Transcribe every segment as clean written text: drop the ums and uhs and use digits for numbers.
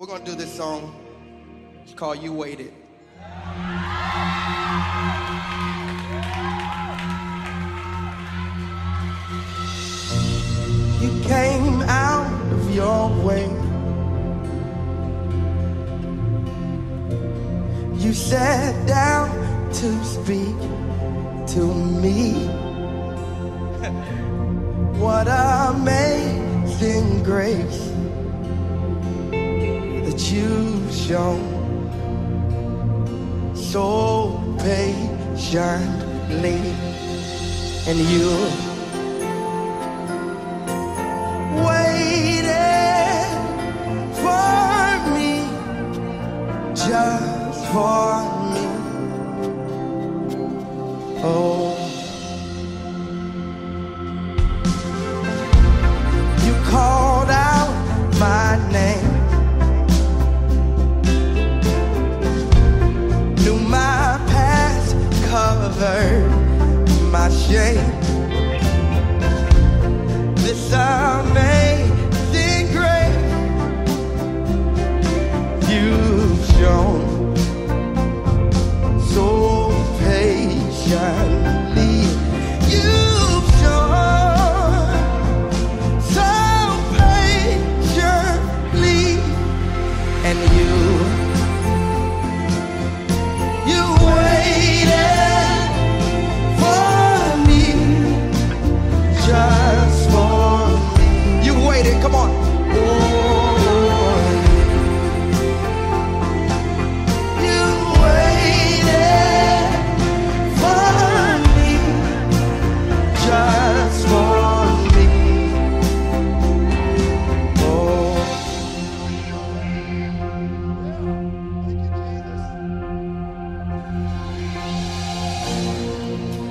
We're gonna do this song. It's called You Waited. You came out of your way. You sat down to speak to me. What amazing grace you've shown so patiently, and you waited for me, just for me. Oh, you called out my name. My shame, this amazing grace you've shown so patiently. You've shown so patiently, and you waited. Come on. Oh, you waited for me, just for me. Oh,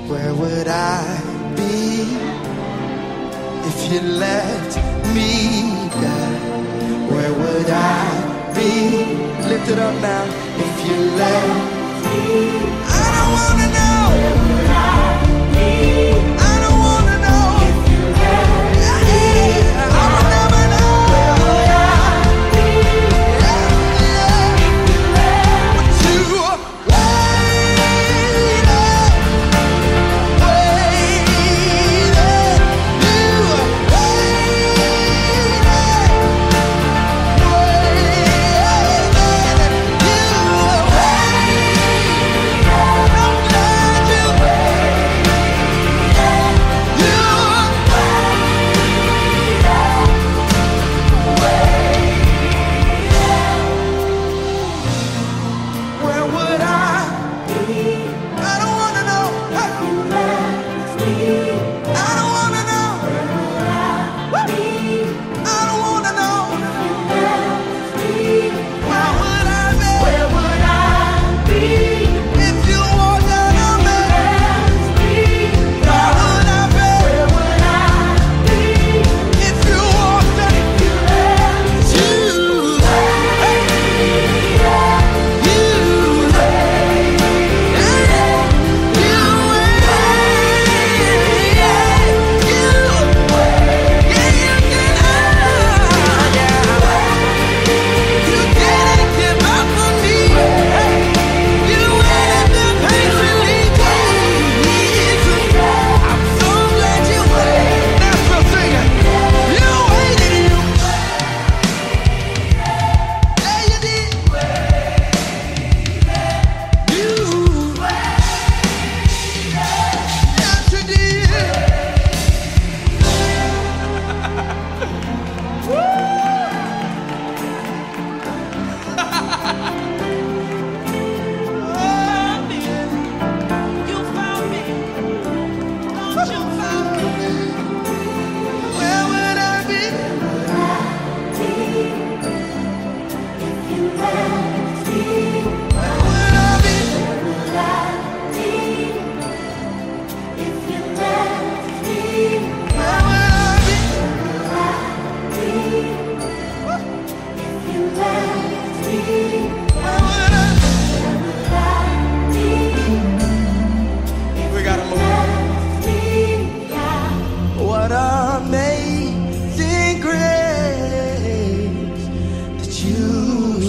where would I be if you let me die? Where would I be? Lift it up now. If you let me, I don't wanna know. Where would I be? I don't wanna know. If you let me, I will never know. Where would I be? If you let me, but you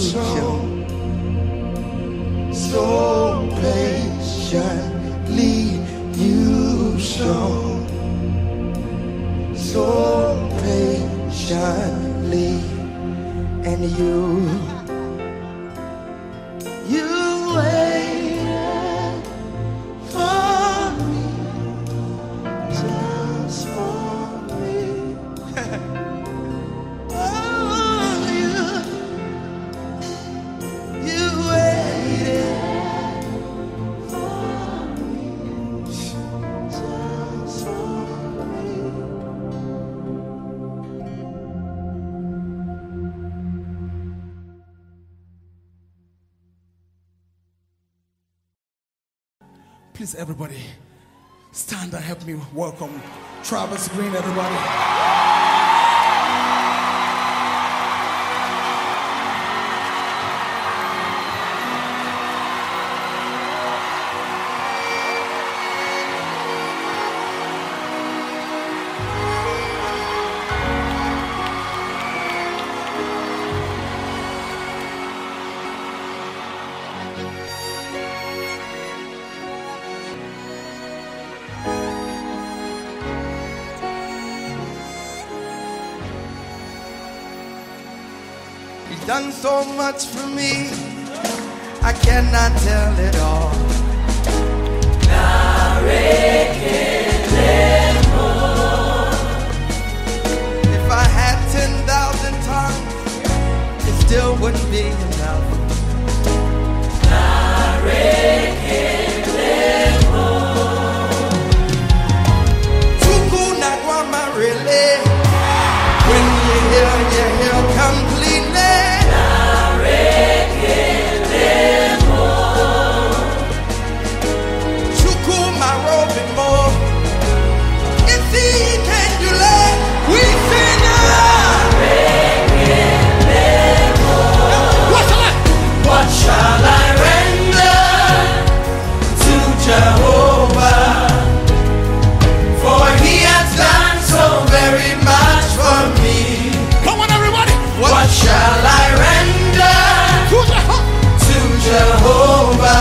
so patiently you show, so patiently, and you waited for me, just for me. Oh, you waited for me, just for me. Please, everybody, stand and help me welcome Travis Green, everybody. You've done so much for me, I cannot tell it all. If I had 10,000 tongues, it still wouldn't be enough. When you hear completely. What shall I bring to Jehovah?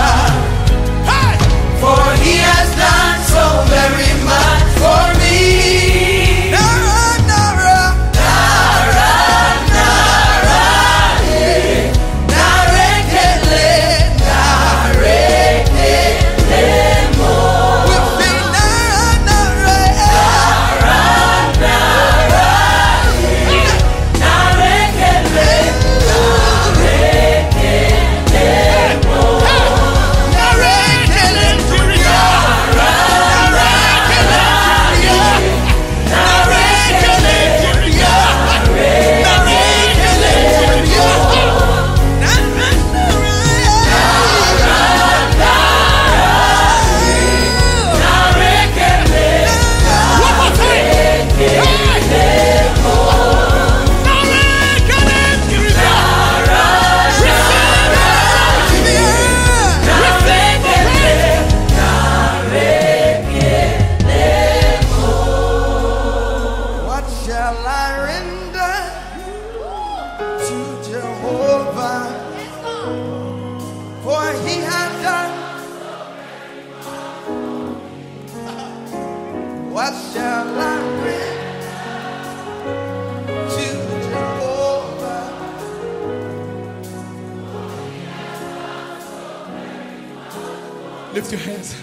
Lift your hands.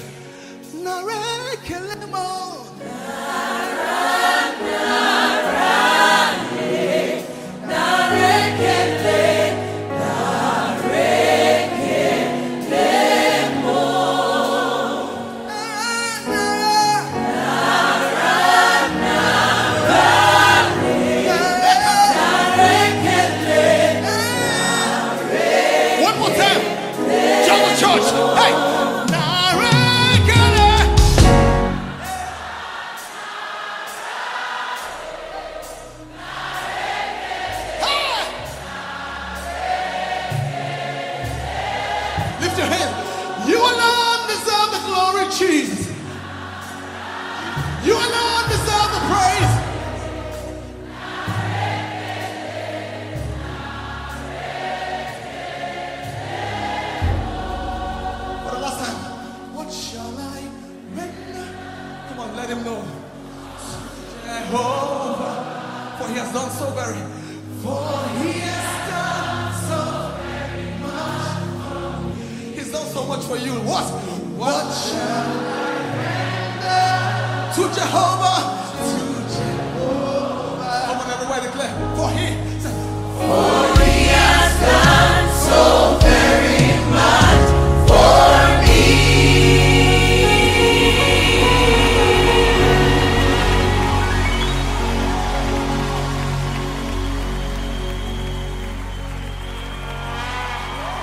Lift your hand. You alone deserve the glory, Jesus. You alone deserve the praise. has done so very, for he has done so very much for me. He's done so much for you. What shall I render to Jehovah? Come on, everybody declare, for he. For he has done so very much for me.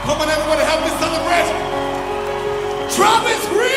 Come on, everybody, help me celebrate Travis Green.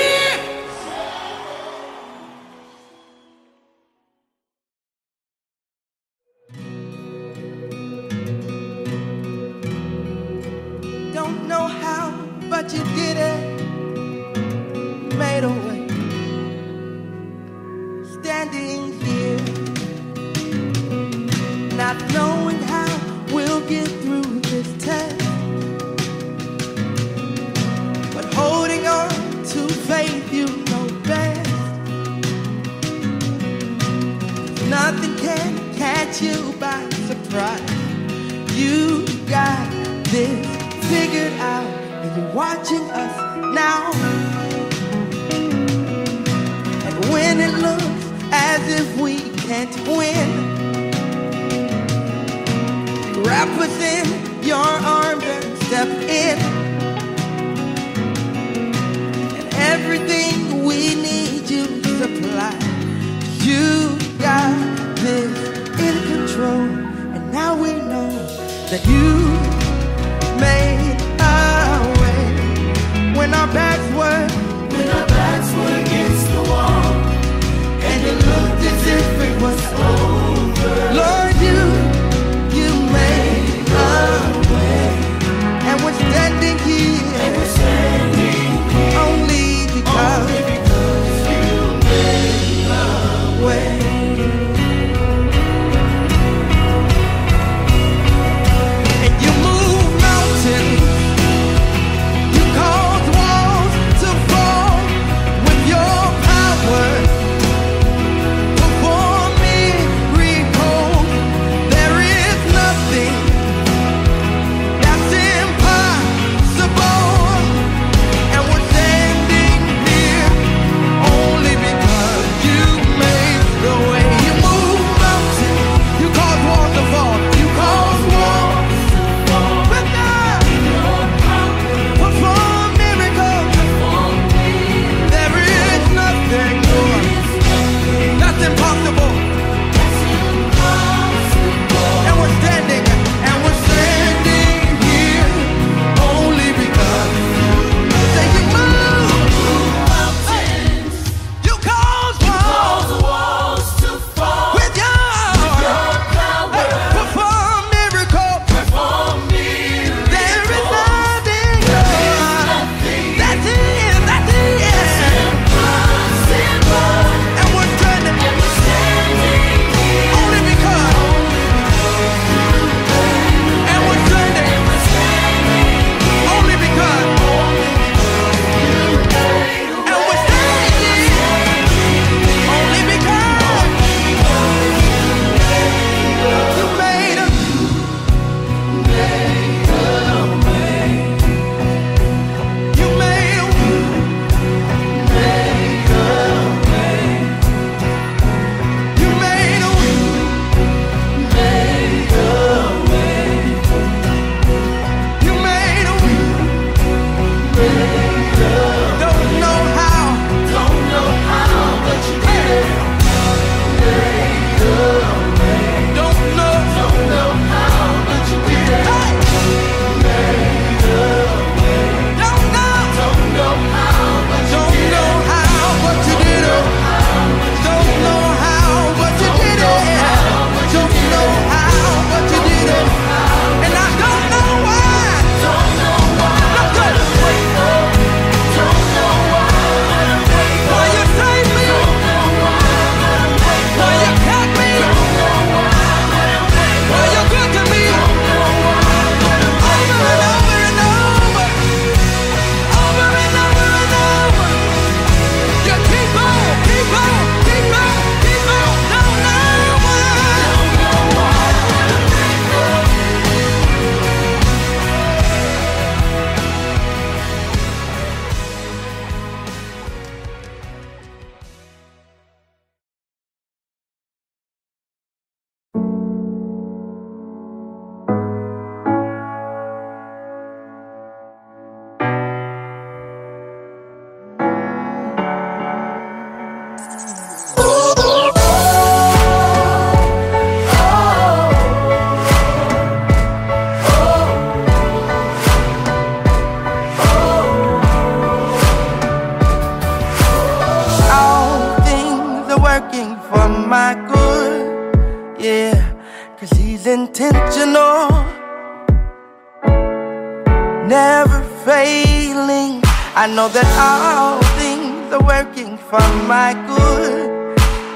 never failing. I know that all things are working for my good.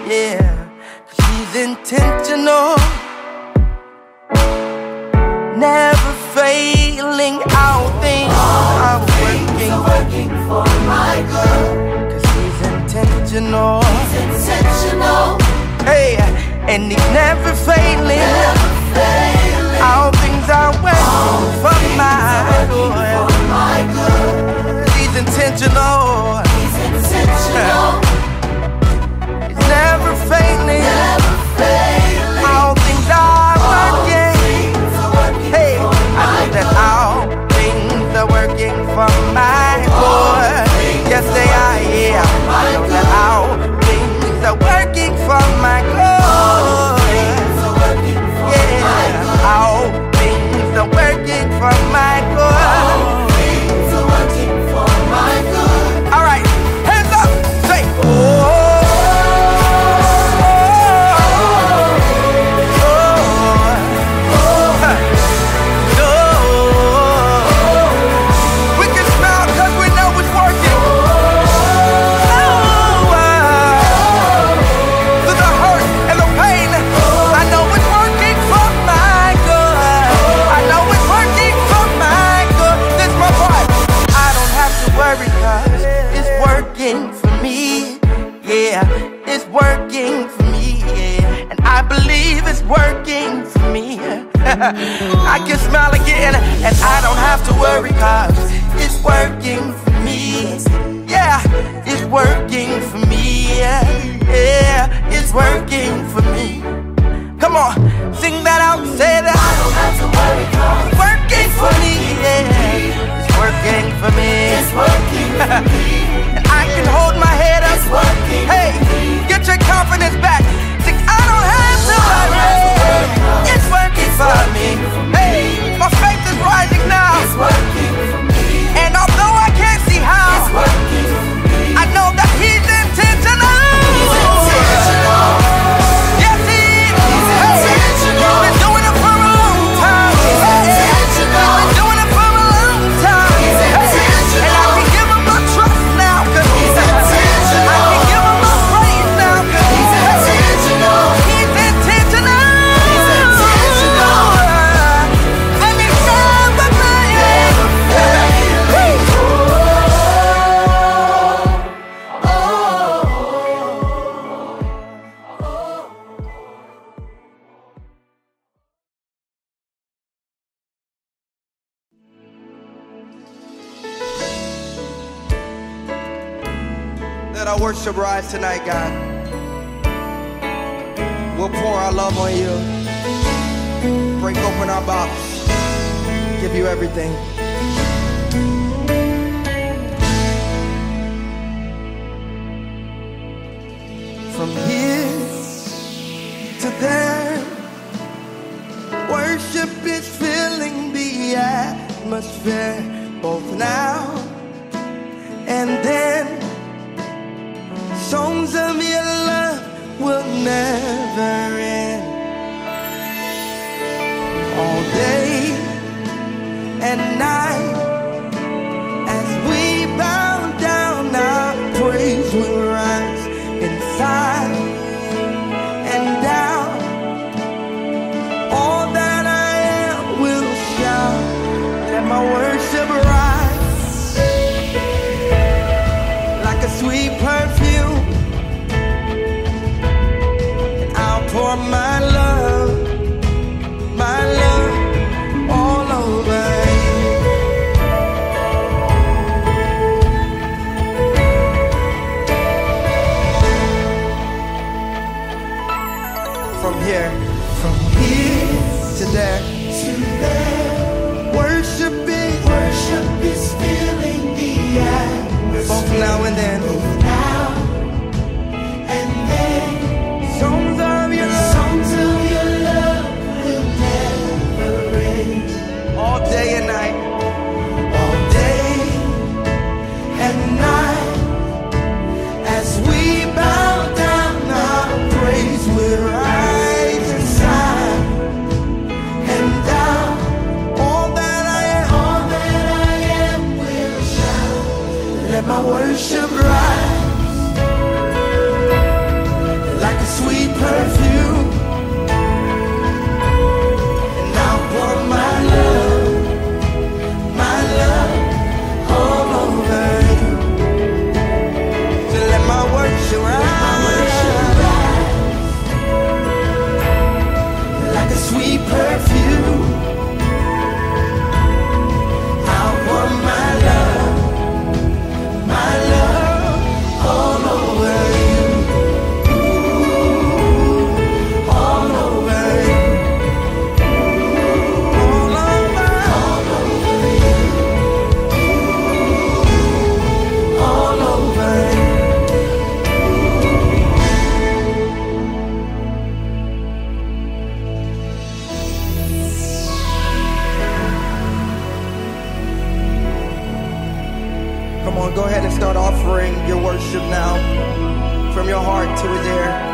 Yeah, she's intentional, never failing. All things are working for my good. 'Cause she's intentional. He's intentional. Hey, and he's never failing. Never failing. All things are working for my good. Intentional. He's intentional. He's never failing. Never failing. All things are working. Hey, I know that all things are working for my good. Yes, they are. Yeah, I know that all things are working for my good. Yeah, all things are working for my good. I can smile again, and I don't have to worry, 'cause it's working for me. Yeah, it's working for me. Yeah, it's working for me. Come on, sing that out, say that. I don't have to worry, 'cause it's working for me. Yeah, it's working for me. It's working for me. And I can hold my head up. It's working. Hey, get your confidence back. Sing, I don't have to worry. It's working for me. Hey, my faith is rising now. It's working for me. And although I can't see how, it's working for me. I know that He's intentional. He's intentional. Yes, He is. He's intentional. He's been doing it for a long time. He's intentional. He's been doing it for a long time. He's intentional. And I can give Him my trust now, 'cause He's intentional. I can give Him my praise now, 'cause He's intentional. He's intentional. Let our worship rise tonight, God. We'll pour our love on You. Break open our bottles. Give You everything. From here to there, worship is filling the atmosphere, both now and then. Songs of Your love will never end. All day and night, as we bow down, our praise will rise inside and out. All that I am will shout, let my worship rise like a sweet perfume. For my love, all over You. From here to there, worship is filling the atmosphere, both now and then. Come on, go ahead and start offering your worship now, from your heart to his ear.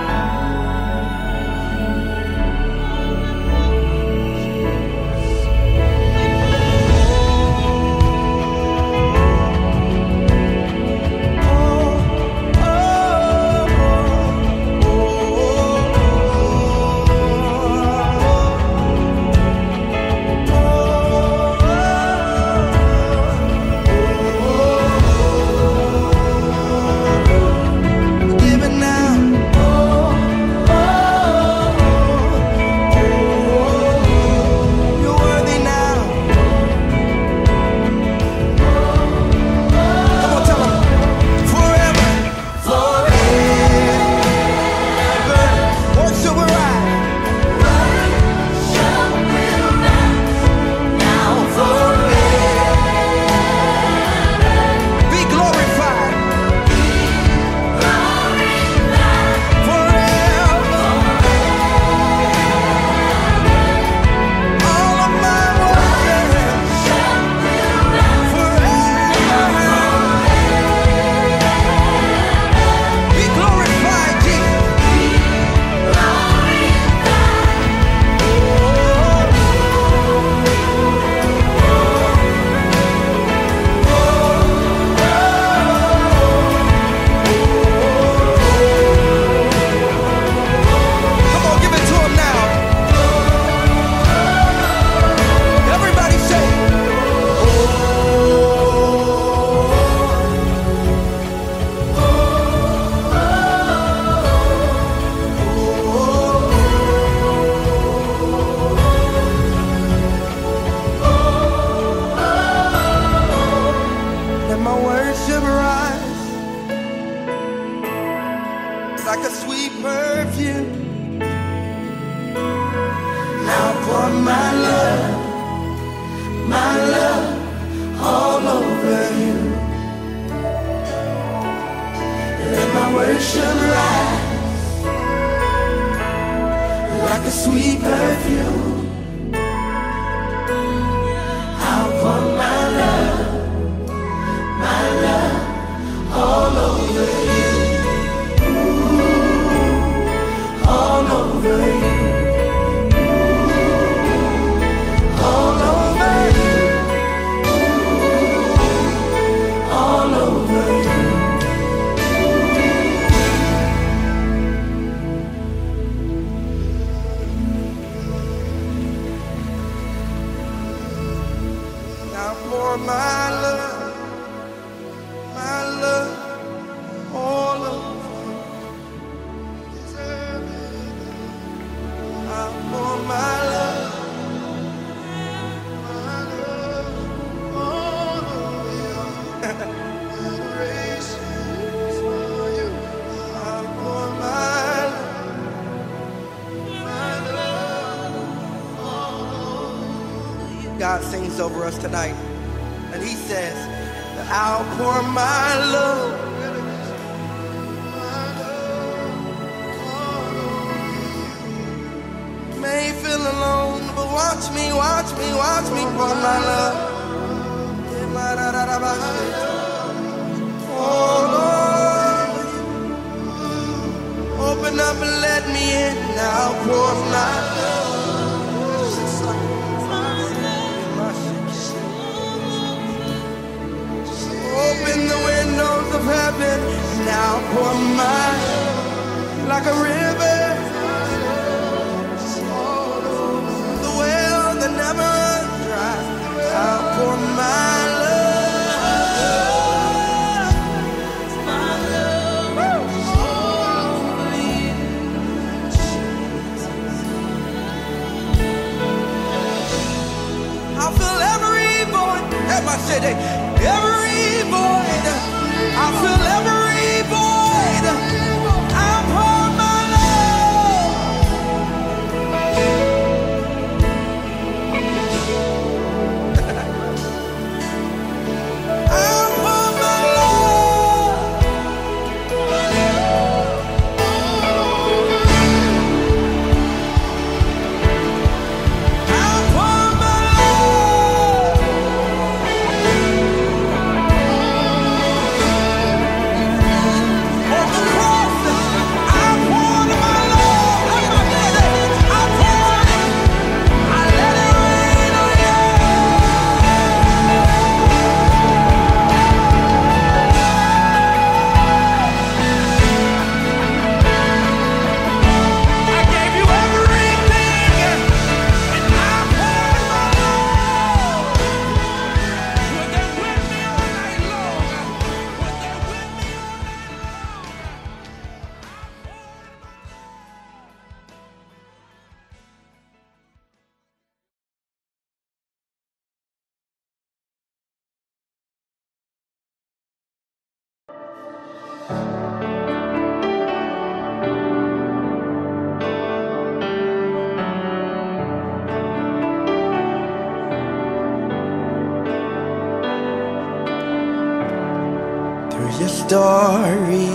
Like a sweet perfume, now pour my love, all over you. Let my worship rise like a sweet perfume. I'll pour my love, all over you. For my love, all over you, deserve it. I'm for my love, all over you. Generations for you. I'm for my love, all over you. God sings over us tonight. And he says, I'll pour my love, may feel alone, but watch me, watch me, watch me pour my love. Oh Lord, open up and let me in. I'll pour my love. Heaven, now pour my love like a river, the well that never runs dry. I'll pour my love all over you. I'll fill every void at my city, every void. I feel every void. I pour my love. I pour my love. I pour my love. your story.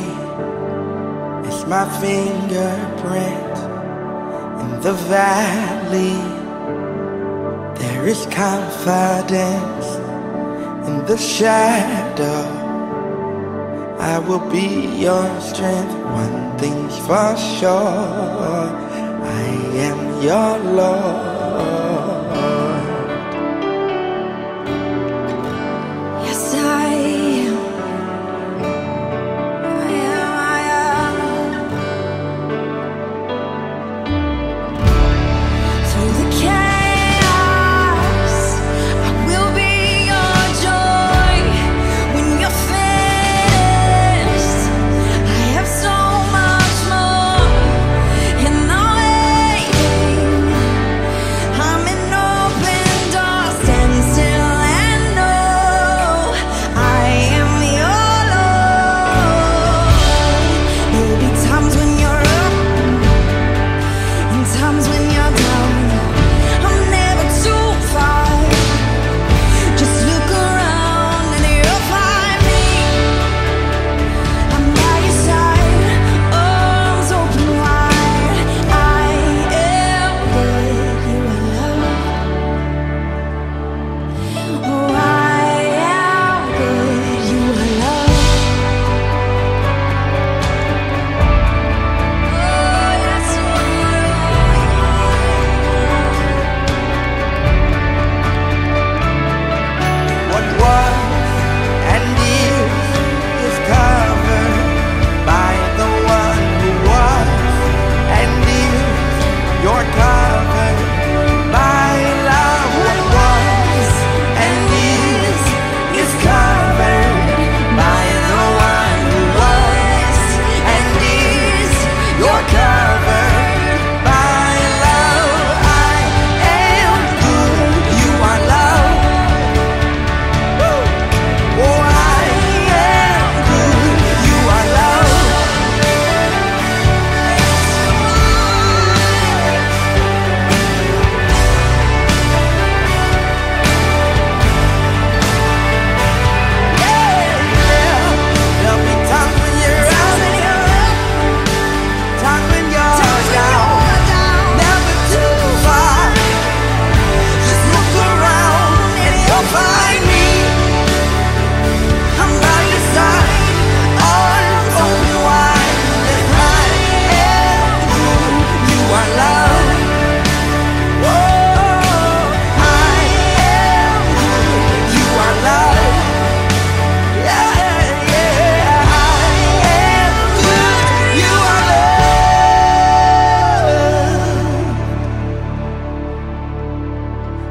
It's my fingerprint in the valley. There is confidence in the shadow. I will be your strength. One thing's for sure, I am your Lord. Yes, I am.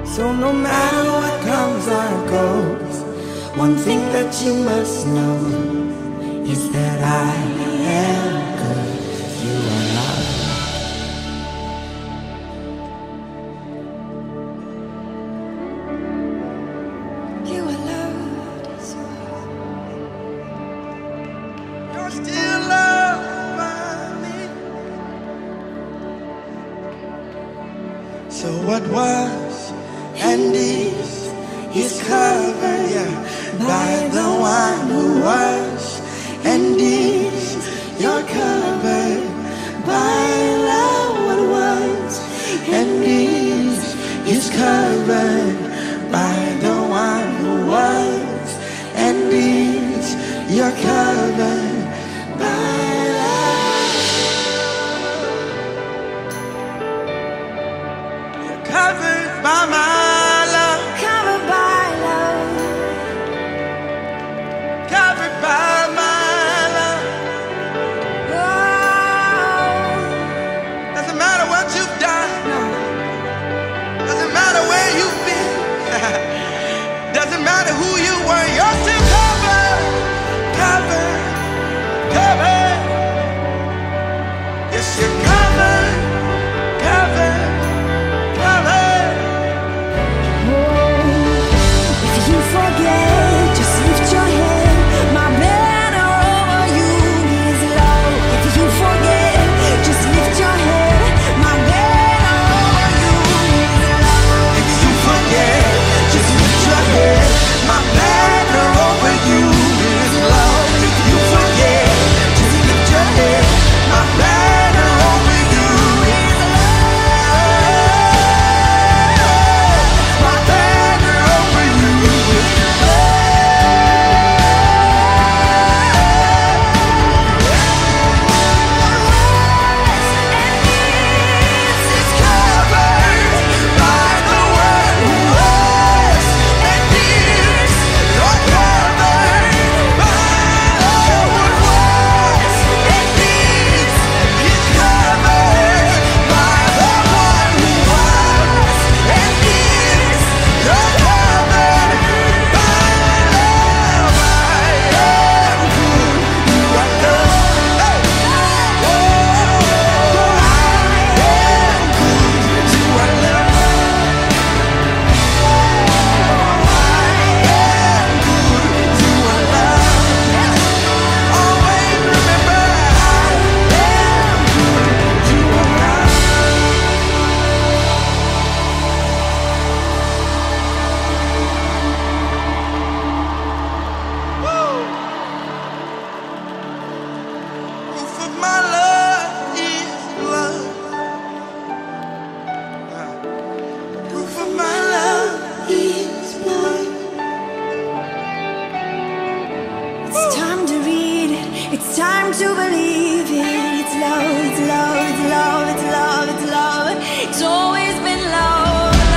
So no matter what comes or goes, one thing that you must know is that I am good. You are loved. You are loved. You're still loved by me. So what was and is covered, yeah, by the one who was, and is you're covered by love. What was and is covered by the one who was, and is you're covered by love. You're covered by my you've been Don't you believe it? It's love, it's love, it's love, it's love, it's love. It's always been love, love,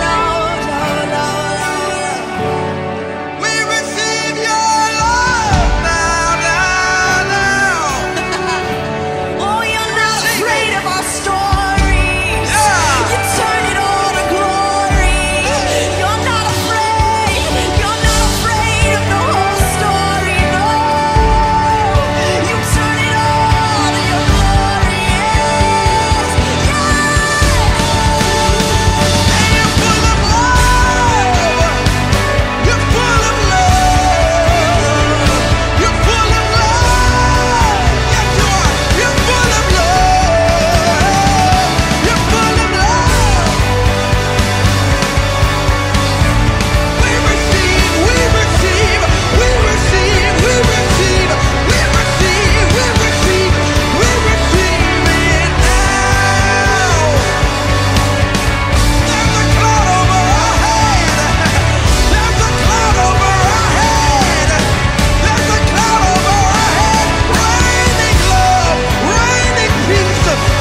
love, love, love, love. We receive your love now, now, now. Oh, you're not afraid of our stories. Yeah. You turn it all to glory. You're not afraid. You're not afraid of the whole story. No, you turn it all to your glory. Yes, yes. And you're full of love. You're full of love. You're full of love. Yes, you are. You're full of love. You're full of love. We receive, we receive, we receive, we receive, we receive, we receive, we receive it now. There's a cloud over our head. There's a cloud over our head. There's a cloud over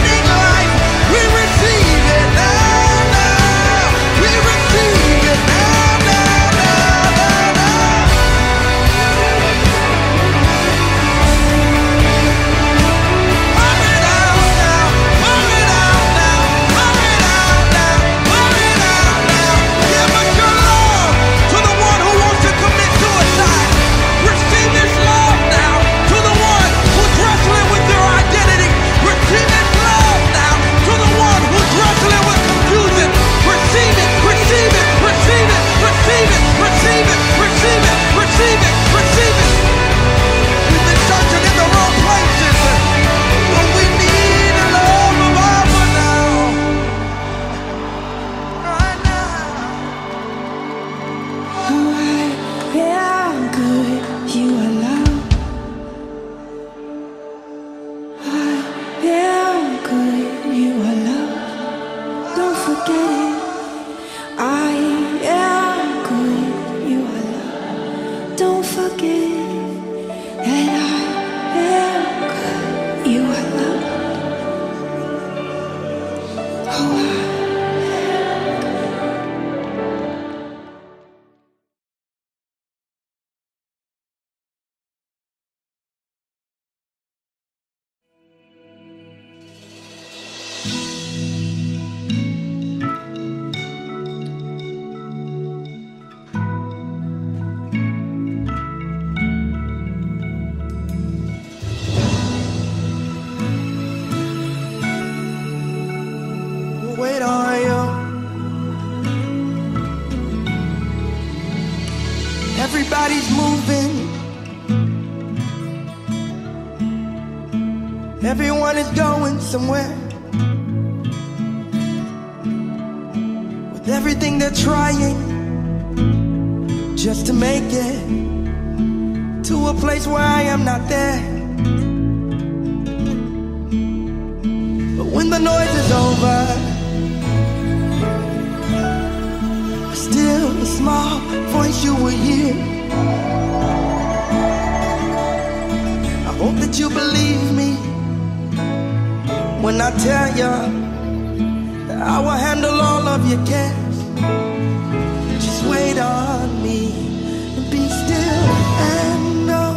our head. Raining love, raining peace, raining joy, raining life. We receive it now, now. We receive it now, now, now, now, now. Pour it out now, pour it out now, pour it out now, pour it out now. Give us your love to the one who wants to commit suicide. Receive this love now to the one who's wrestling with your identity. Receive this love now to the one who's wrestling with confusion. Receive it, receive it, receive it, receive it, receive it, receive it, receive it, receive it. We've been searching in the wrong places, but we need the love of Abba now. Right now. Alright, yeah, I'm good. You are love. I am good. You are love. Don't forget it. I am good. You are love. Don't forget it. And I am good. You are love. Oh, I. Wait on you. Everybody's moving. Everyone is going somewhere. With everything they're trying just to make it to a place where I am not there. But when the noise is over, still a small voice you will hear. I hope that you believe me when I tell you that I will handle all of your cares. Just wait on me and be still and know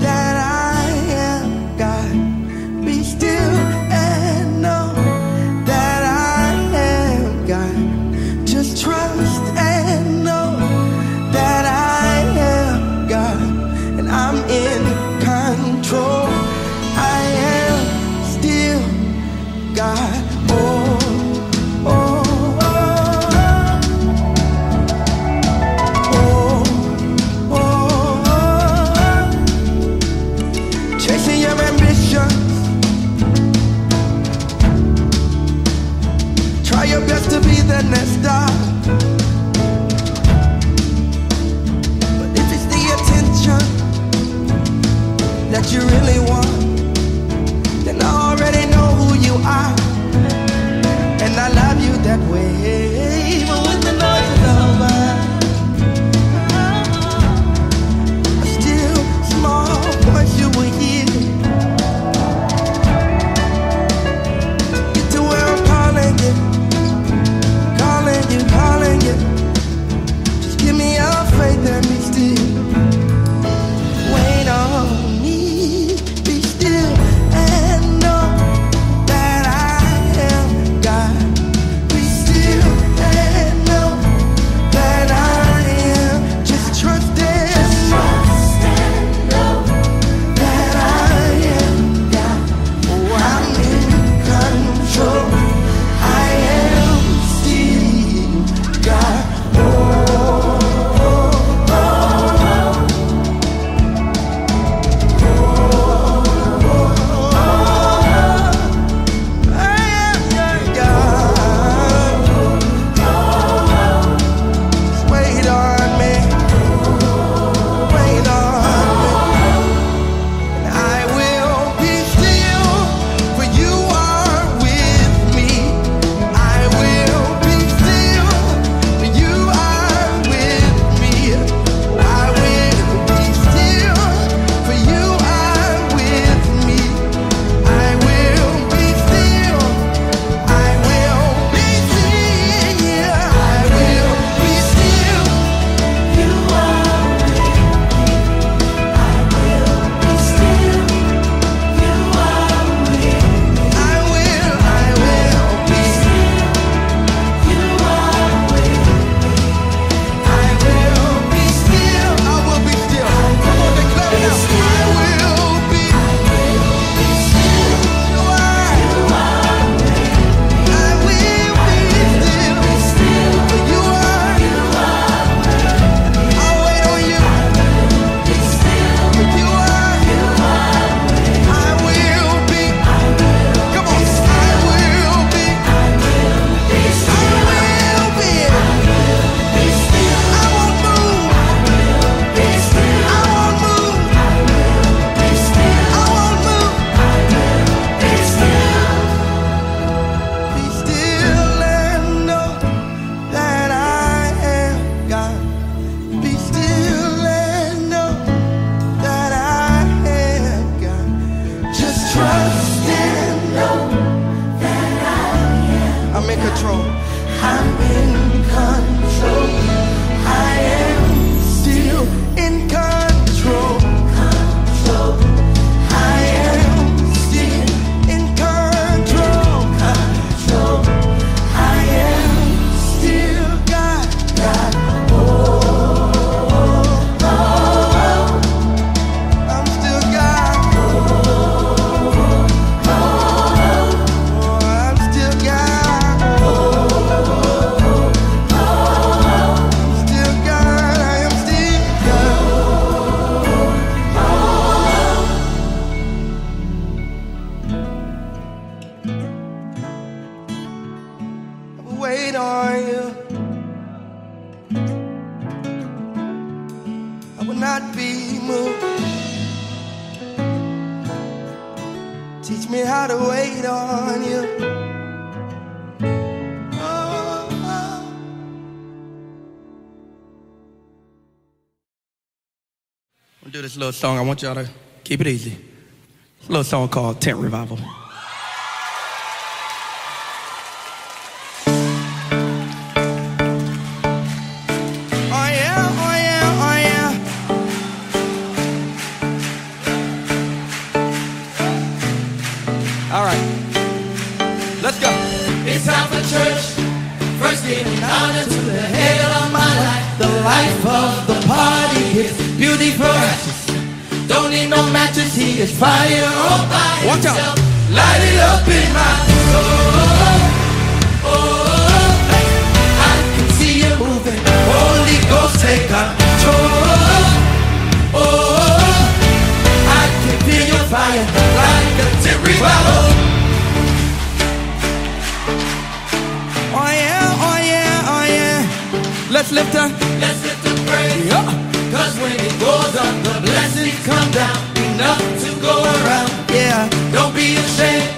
that I am God. Be still and know that I am God. Just trust and know that I am God and I'm in control. I am still God. Oh, oh, oh. will not be moved. Teach me how to wait on you. I'm gonna do this little song. I want y'all to keep it easy. It's a little song called Tent Revival. All right, let's go. It's time for church. First giving honor to the head of my life. The life of the party is beauty for ashes. Don't need no matches, he is fire all by himself. Light it up in my soul. I can see you moving. Holy Ghost, take control. I can feel your fire like a tent revival. Oh yeah, oh yeah, oh yeah. Let's lift her praise. Yeah. Cause when it goes up, the blessings come down. Enough to go around. Yeah. Don't be ashamed.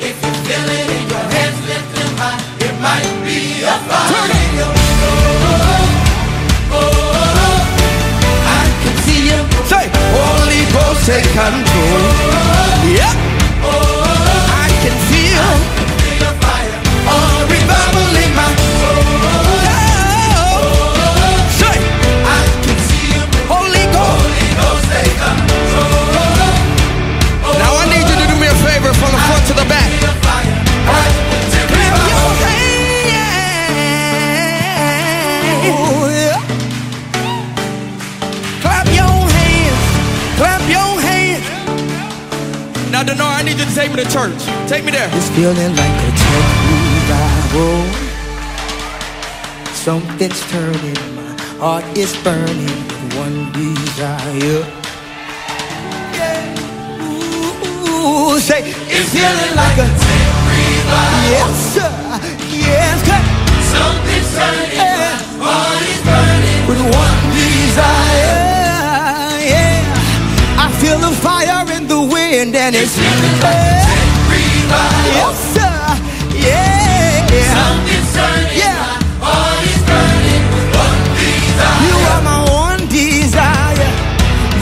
If you feel it in your hands, lift them high. It might be a fire. Turn it. Oh, oh, oh, oh. I can see you. Say, Holy Ghost, take control. Yeah. Oh, oh, oh. I can feel. Revival in my soul. Say, I can see you. Holy Ghost. Holy Ghost, take control. Now I need you to do me a favor from the front to the back. Clap your hands. Clap your hands. Now, Denard, I need you to take me to church. Take me there. It's feeling like a church. Whoa. Something's turning, my heart is burning with one desire. Yeah. Ooh, say, it's feeling like a tent revival. Yes, sir. Yes, sir. Something's turning, my heart is burning with one desire. Yeah, I feel the fire in the wind, and it's feeling like a tent revival. Yes, sir. Yeah. Yeah. Something's turning, yeah. My heart is burning with one desire. You are my one desire.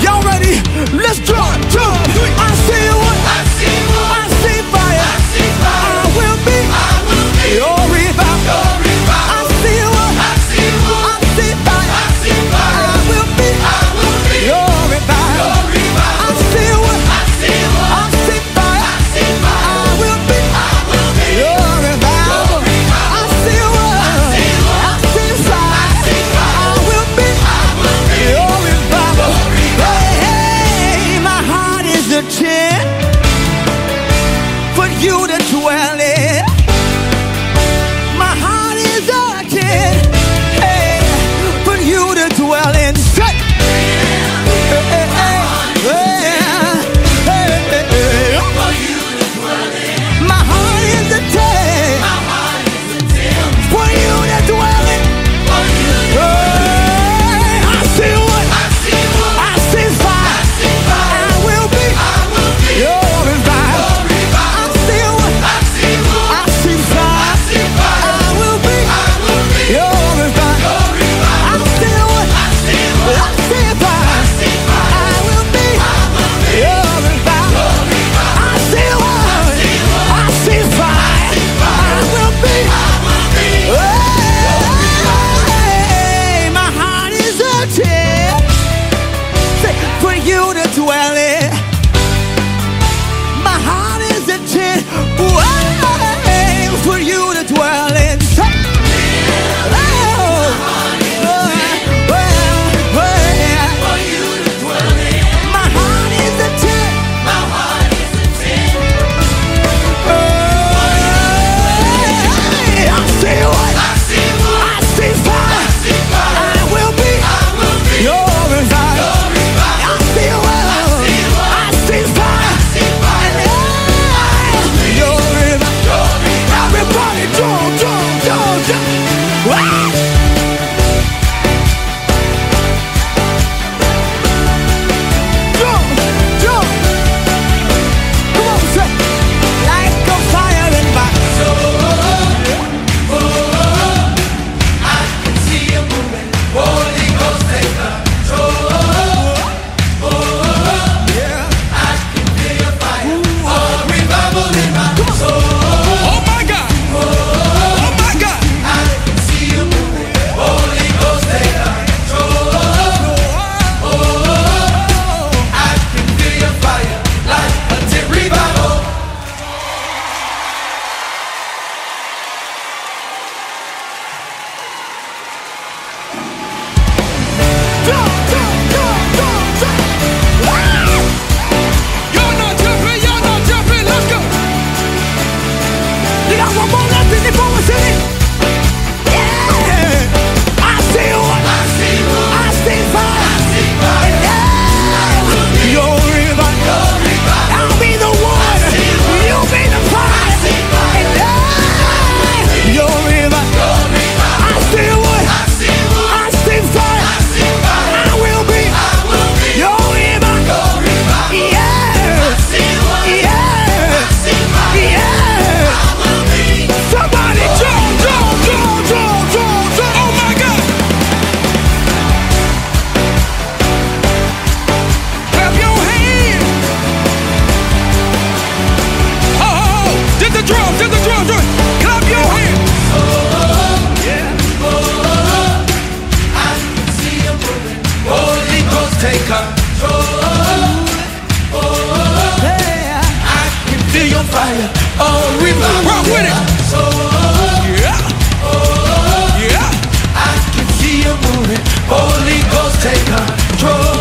Y'all ready? Let's draw it. 2, 3. I see one. I see one. I see fire. I see fire. I will be. I will be. Your revival. Your revival. I see one. I see one. I see fire. I see fire. I will be. I will be. Your revival. Your revival. I see one. I see one. I see fire. I see fire. I will be. I will be. Your revival. I see what Holy Ghost, take control.